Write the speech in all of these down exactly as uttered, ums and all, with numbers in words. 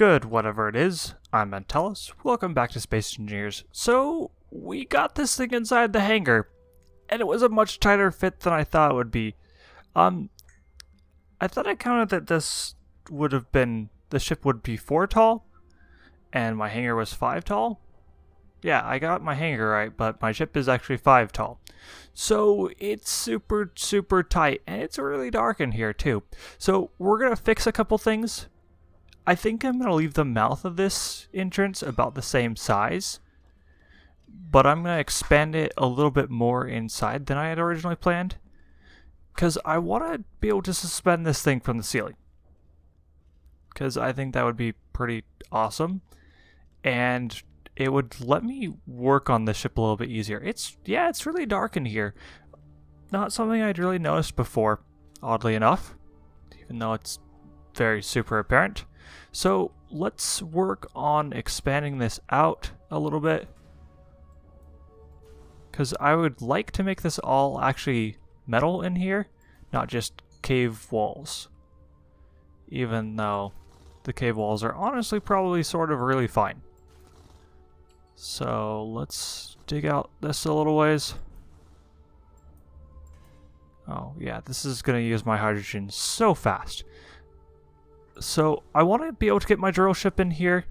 Good, whatever it is. I'm Antalous. Welcome back to Space Engineers. So, we got this thing inside the hangar, and it was a much tighter fit than I thought it would be. Um, I thought I counted that this would have been, the ship would be four tall, and my hangar was five tall. Yeah, I got my hangar right, but my ship is actually five tall. So it's super, super tight, and it's really dark in here too. So we're going to fix a couple things. I think I'm going to leave the mouth of this entrance about the same size, but I'm going to expand it a little bit more inside than I had originally planned, because I want to be able to suspend this thing from the ceiling, because I think that would be pretty awesome, and it would let me work on the ship a little bit easier. It's, yeah, it's really dark in here. Not something I'd really noticed before, oddly enough, even though it's very super apparent. So let's work on expanding this out a little bit, because I would like to make this all actually metal in here, not just cave walls. Even though the cave walls are honestly probably sort of really fine. So let's dig out this a little ways. Oh yeah, this is going to use my hydrogen so fast. So I want to be able to get my drill ship in here.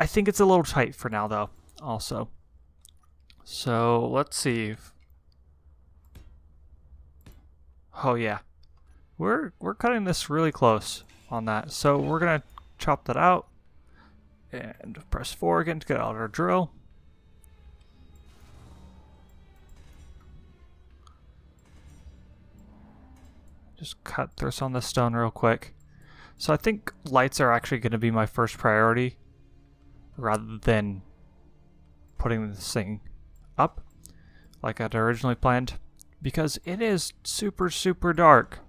I think it's a little tight for now though, also. So let's see. If... Oh yeah, we're, we're cutting this really close on that. So we're going to chop that out. And press four again to get out our drill. Just cut through some of the stone real quick. So I think lights are actually going to be my first priority, rather than putting this thing up like I'd originally planned, because it is super, super dark.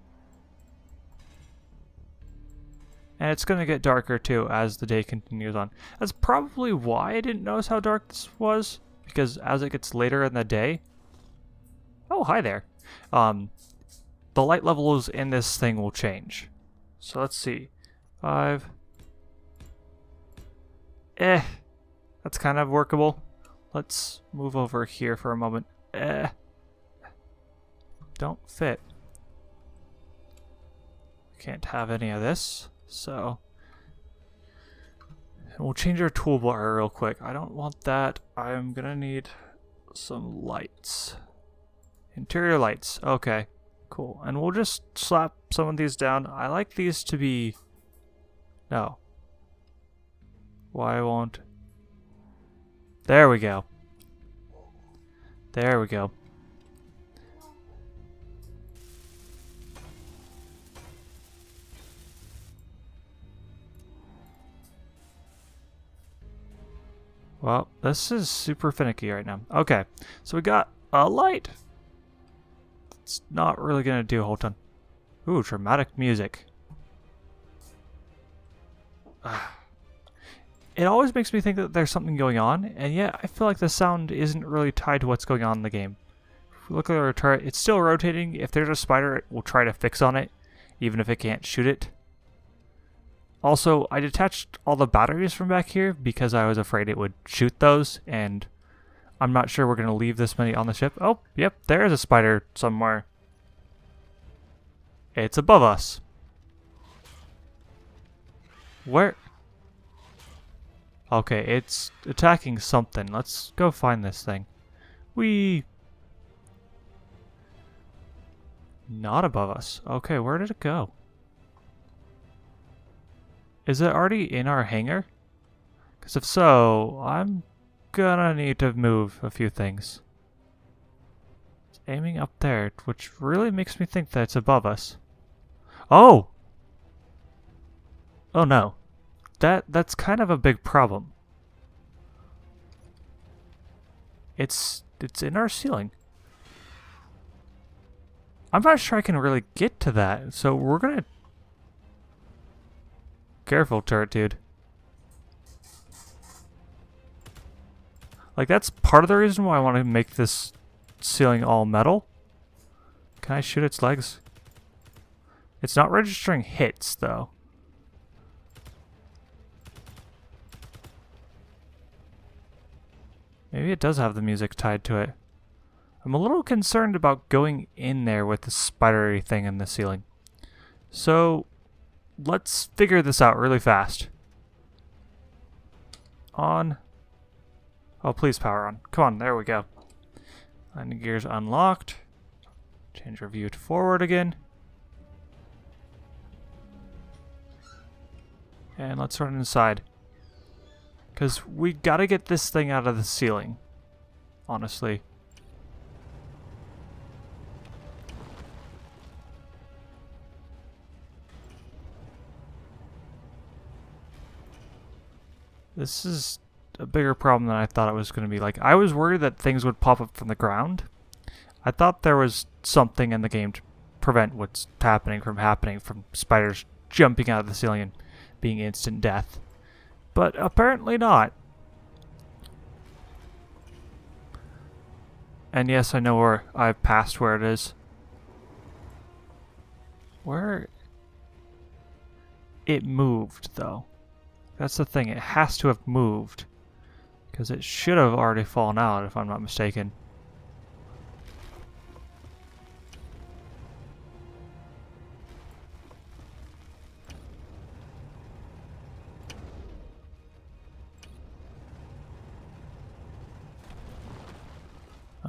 And it's going to get darker too as the day continues on. That's probably why I didn't notice how dark this was, because as it gets later in the day... Oh, hi there. Um, the light levels in this thing will change. So let's see. Five. Eh. That's kind of workable. Let's move over here for a moment. Eh. Don't fit. Can't have any of this. So, and we'll change our toolbar real quick. I don't want that. I'm gonna need some lights. Interior lights. Okay, cool. And we'll just slap some of these down. I like these to be... No. Why won't... There we go. There we go. Well, this is super finicky right now. Okay, so we got a light. It's not really going to do a whole ton. Ooh, dramatic music. It always makes me think that there's something going on, and yet I feel like the sound isn't really tied to what's going on in the game. If we look at our turret, it's still rotating. If there's a spider, it will try to fix on it, even if it can't shoot it. Also, I detached all the batteries from back here because I was afraid it would shoot those, and I'm not sure we're going to leave this many on the ship. Oh, yep, there is a spider somewhere. It's above us. Where? Okay, it's attacking something. Let's go find this thing. Whee! Not above us. Okay, where did it go? Is it already in our hangar? Because if so, I'm gonna need to move a few things. It's aiming up there, which really makes me think that it's above us. Oh! Oh no. That that's kind of a big problem. It's it's in our ceiling. I'm not sure I can really get to that, so we're gonna... Careful, turret dude. Like, that's part of the reason why I want to make this ceiling all metal. Can I shoot its legs? It's not registering hits, though. Maybe it does have the music tied to it. I'm a little concerned about going in there with the spidery thing in the ceiling. So let's figure this out really fast. On. Oh, please power on. Come on, there we go. Landing gears unlocked. Change our view to forward again. And let's run inside. Because we gotta get this thing out of the ceiling. Honestly. This is a bigger problem than I thought it was going to be. Like, I was worried that things would pop up from the ground. I thought there was something in the game to prevent what's happening from happening, from spiders jumping out of the ceiling and being instant death. But apparently not. And yes, I know where I've passed where it is. Where it moved, though. That's the thing, it has to have moved. Because it should have already fallen out, if I'm not mistaken.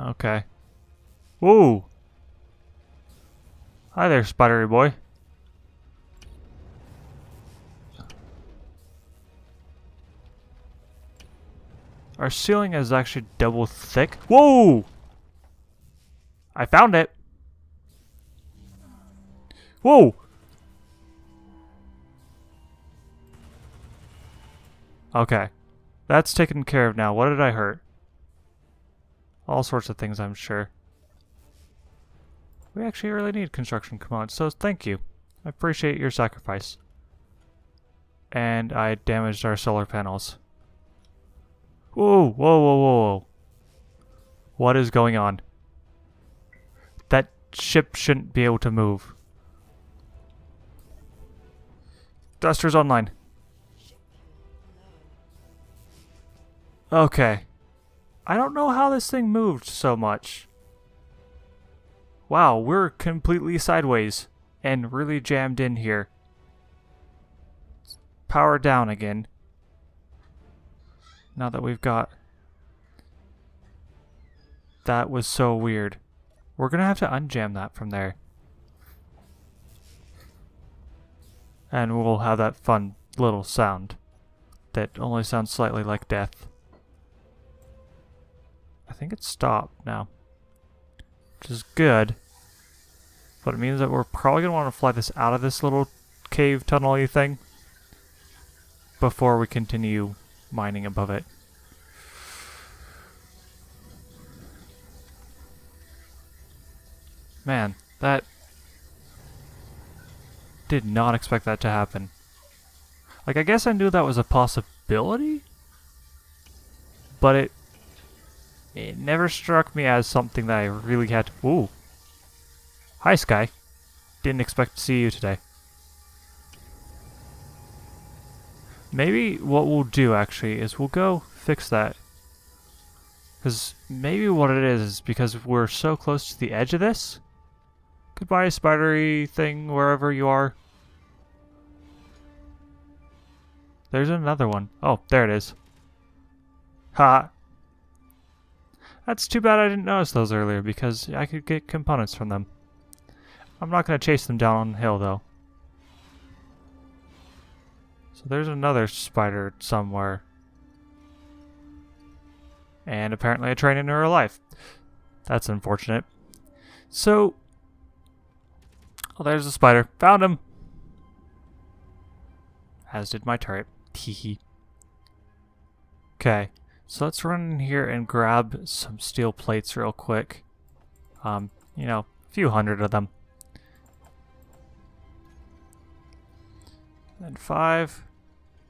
Okay. Whoa! Hi there, spidery boy. Our ceiling is actually double thick. Whoa! I found it. Whoa! Okay. That's taken care of now. What did I hurt? All sorts of things, I'm sure. We actually really need construction components, so thank you. I appreciate your sacrifice. And I damaged our solar panels. Whoa, whoa, whoa, whoa, what is going on? That ship shouldn't be able to move. Duster's online. Okay. I don't know how this thing moved so much. Wow, we're completely sideways and really jammed in here. Power down again. Now that we've got... That was so weird. We're gonna have to unjam that from there. And we'll have that fun little sound that only sounds slightly like death. I think it's stopped now. Which is good. But it means that we're probably gonna want to fly this out of this little cave tunnel-y thing before we continue mining above it. Man, that... Did not expect that to happen. Like, I guess I knew that was a possibility? But it... It never struck me as something that I really had to... Ooh! Hi, Sky. Didn't expect to see you today. Maybe what we'll do, actually, is we'll go fix that. Because maybe what it is is because we're so close to the edge of this. Goodbye, spidery thing, wherever you are. There's another one. Oh, there it is. Ha! That's too bad I didn't notice those earlier, because I could get components from them. I'm not going to chase them down on the hill, though. So there's another spider somewhere. And apparently a train in her life. That's unfortunate. So... Oh, there's the spider. Found him! As did my turret. Hehe. Okay. So let's run in here and grab some steel plates real quick. Um, you know, a few hundred of them. And five.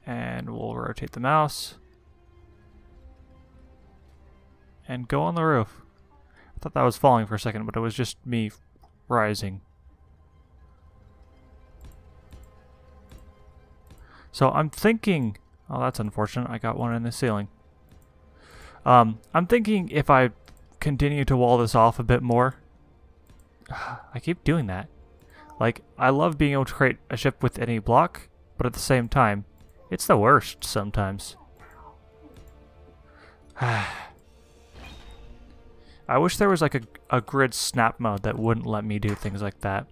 And we'll rotate the mouse. And go on the roof. I thought that was falling for a second, but it was just me rising. So I'm thinking... Oh, that's unfortunate. I got one in the ceiling. Um, I'm thinking if I continue to wall this off a bit more. I keep doing that. Like, I love being able to create a ship with any block, but at the same time, it's the worst sometimes. I wish there was like a, a grid snap mode that wouldn't let me do things like that.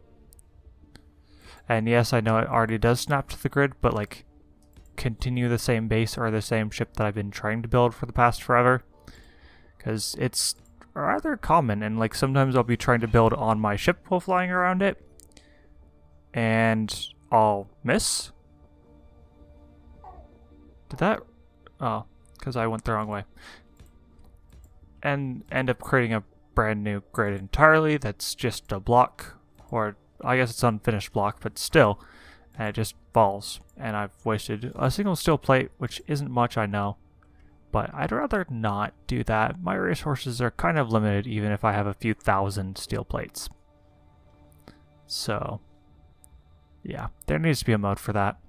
And yes, I know it already does snap to the grid, but like, continue the same base or the same ship that I've been trying to build for the past forever. Because it's rather common, and like sometimes I'll be trying to build on my ship while flying around it, and I'll miss. Did that? Oh, because I went the wrong way. And end up creating a brand new grid entirely that's just a block, or I guess it's unfinished block, but still, and it just falls. And I've wasted a single steel plate, which isn't much, I know. But I'd rather not do that. My resources are kind of limited even if I have a few thousand steel plates. So, yeah, there needs to be a mode for that.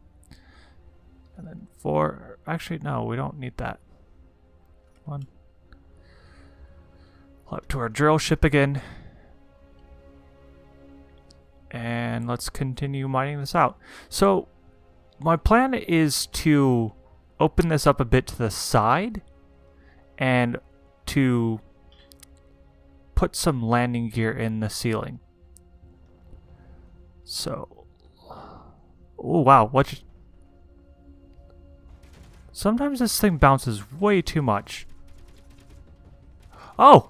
And then four, actually no, we don't need that. One. Pull up to our drill ship again. And let's continue mining this out. So, my plan is to open this up a bit to the side and to put some landing gear in the ceiling. So, oh wow, what? You, sometimes this thing bounces way too much. Oh!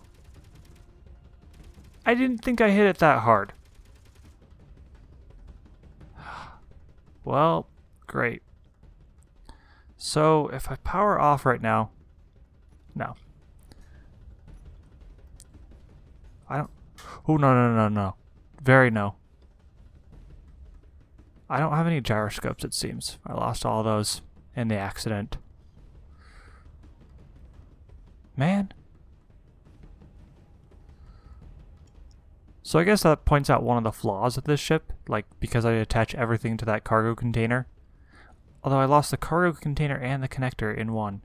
I didn't think I hit it that hard. Well, great. So, if I power off right now, no. I don't, oh no, no, no, no, very no. I don't have any gyroscopes, it seems. I lost all those in the accident. Man. So I guess that points out one of the flaws of this ship, like because I attach everything to that cargo container. Although I lost the cargo container and the connector in one.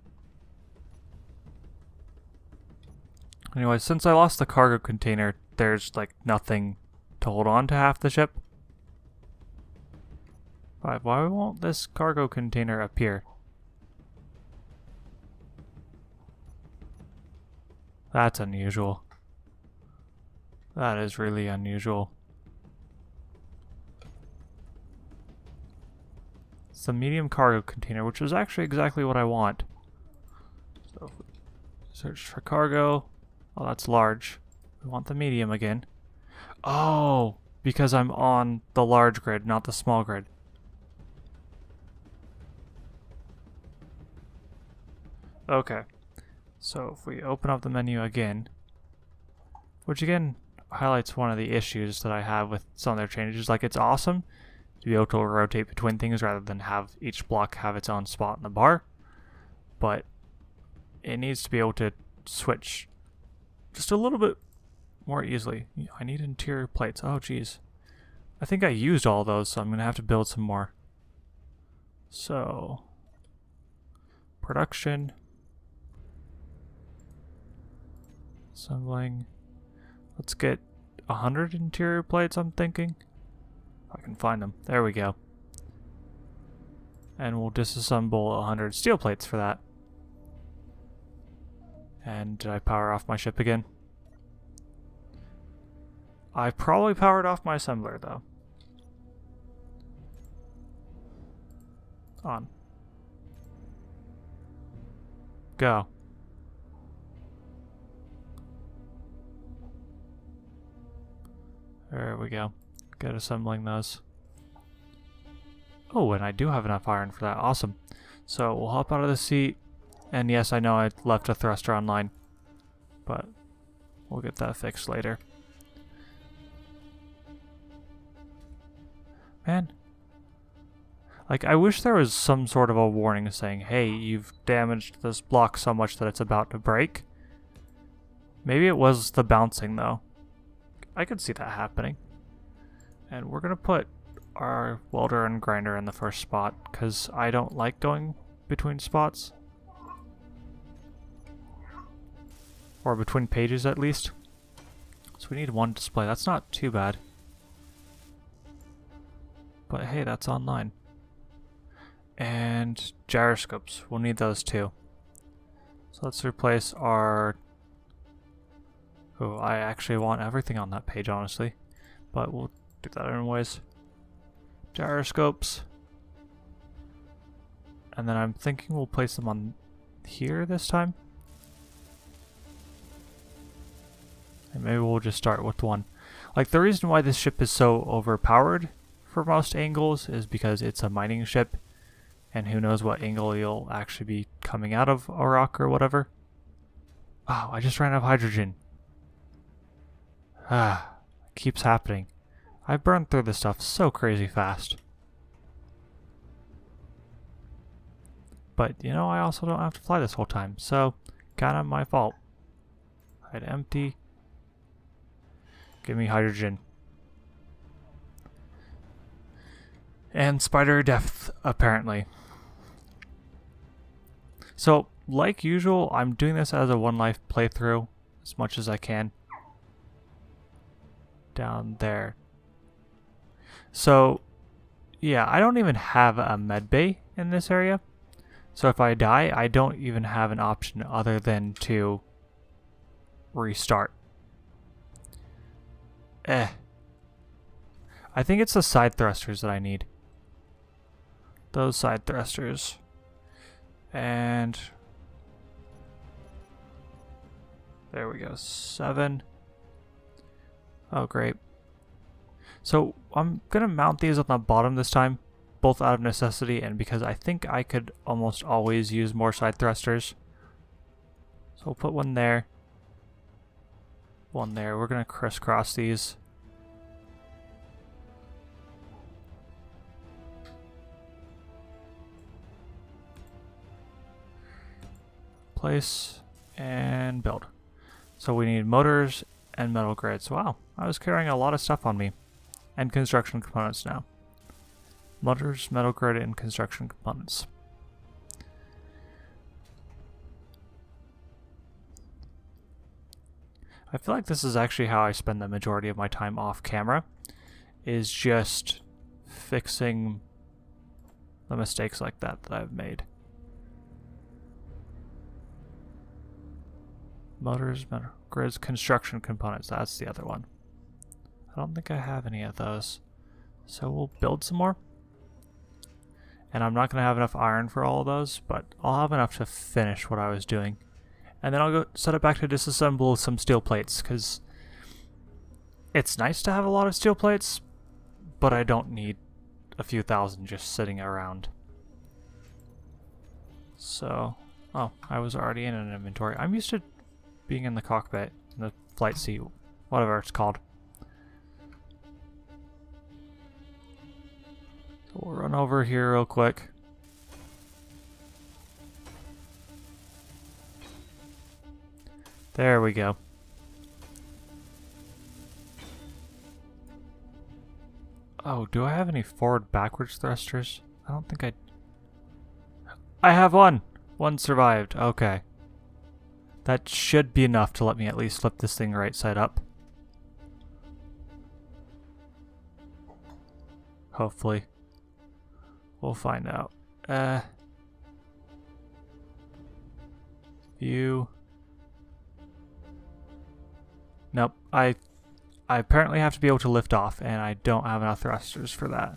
Anyway, since I lost the cargo container, there's like nothing to hold on to half the ship. Alright, why won't this cargo container appear? That's unusual. That is really unusual. It's the medium cargo container, which is actually exactly what I want. So, if we search for cargo. Oh, that's large. We want the medium again. Oh, because I'm on the large grid, not the small grid. Okay. So, if we open up the menu again, which again highlights one of the issues that I have with some of their changes. Like, it's awesome to be able to rotate between things rather than have each block have its own spot in the bar, but it needs to be able to switch just a little bit more easily. I need interior plates. Oh geez, I think I used all those, so I'm gonna have to build some more. So production, assembling. Let's get a hundred interior plates, I'm thinking. I can find them. There we go. And we'll disassemble a hundred steel plates for that. And did I power off my ship again? I probably powered off my assembler though. On. Go. There we go. Get assembling those. Oh, and I do have enough iron for that. Awesome. So we'll hop out of the seat. And yes, I know I left a thruster online, but we'll get that fixed later. Man. Like, I wish there was some sort of a warning saying, hey, you've damaged this block so much that it's about to break. Maybe it was the bouncing, though. I could see that happening. And we're gonna put our welder and grinder in the first spot because I don't like going between spots. or between pages at least. So we need one display. That's not too bad. But hey, that's online. And gyroscopes. We'll need those too. So let's replace our... Oh, I actually want everything on that page, honestly. But we'll do that anyways. Gyroscopes. And then I'm thinking we'll place them on here this time. And maybe we'll just start with one. Like, the reason why this ship is so overpowered for most angles is because it's a mining ship. And who knows what angle you'll actually be coming out of a rock or whatever. Oh, I just ran out of hydrogen. Ah, it keeps happening. I burned through this stuff so crazy fast. But, you know, I also don't have to fly this whole time, so kind of my fault. I'd empty. Give me hydrogen. And spider depth, apparently. So, like usual, I'm doing this as a one-life playthrough as much as I can. Down there. So, yeah, I don't even have a med bay in this area. So if I die, I don't even have an option other than to restart. Eh. I think it's the side thrusters that I need. Those side thrusters. And... there we go, seven. Oh, great. So I'm gonna mount these on the bottom this time. Both out of necessity and because I think I could almost always use more side thrusters. So we'll put one there. One there. We're going to crisscross these. Place and build. So we need motors and metal grids. Wow, I was carrying a lot of stuff on me. And construction components now. Motors, metal grid, and construction components. I feel like this is actually how I spend the majority of my time off camera, is just fixing the mistakes like that that I've made. Motors, metal grids, construction components, that's the other one. I don't think I have any of those. So we'll build some more. And I'm not going to have enough iron for all of those, but I'll have enough to finish what I was doing. And then I'll go set it back to disassemble some steel plates, because it's nice to have a lot of steel plates, but I don't need a few thousand just sitting around. So, oh, I was already in an inventory. I'm used to being in the cockpit, in the flight seat, whatever it's called. We'll run over here real quick. There we go. Oh, do I have any forward-backwards thrusters? I don't think I... I have one! One survived, okay. That should be enough to let me at least flip this thing right side up. Hopefully. We'll find out. Uh, view. Nope. I, I apparently have to be able to lift off, and I don't have enough thrusters for that.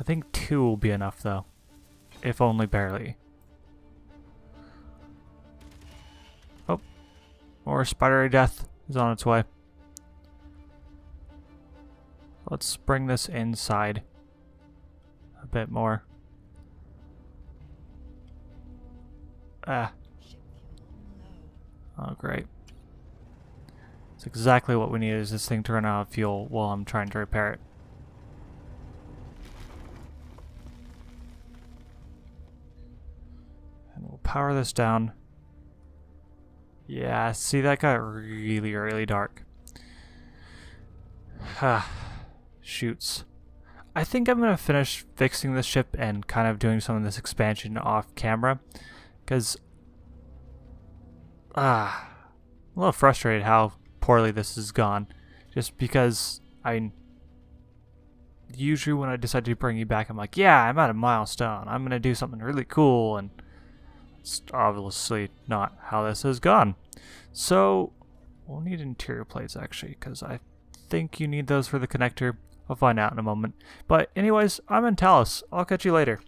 I think two will be enough, though, if only barely. Oh, more spidery death is on its way. Let's bring this inside a bit more. Ah. Oh, great. It's exactly what we need is this thing to run out of fuel while I'm trying to repair it. And we'll power this down. Yeah, see, that got really, really dark. Huh. Shoots. I think I'm going to finish fixing this ship and kind of doing some of this expansion off camera, because ah, I'm a little frustrated how poorly this has gone, just because, I mean, usually when I decide to bring you back, I'm like, yeah, I'm at a milestone, I'm going to do something really cool, and it's obviously not how this has gone. So, we'll need interior plates, actually, because I think you need those for the connector. I'll find out in a moment. But anyways, I'm Antalous. I'll catch you later.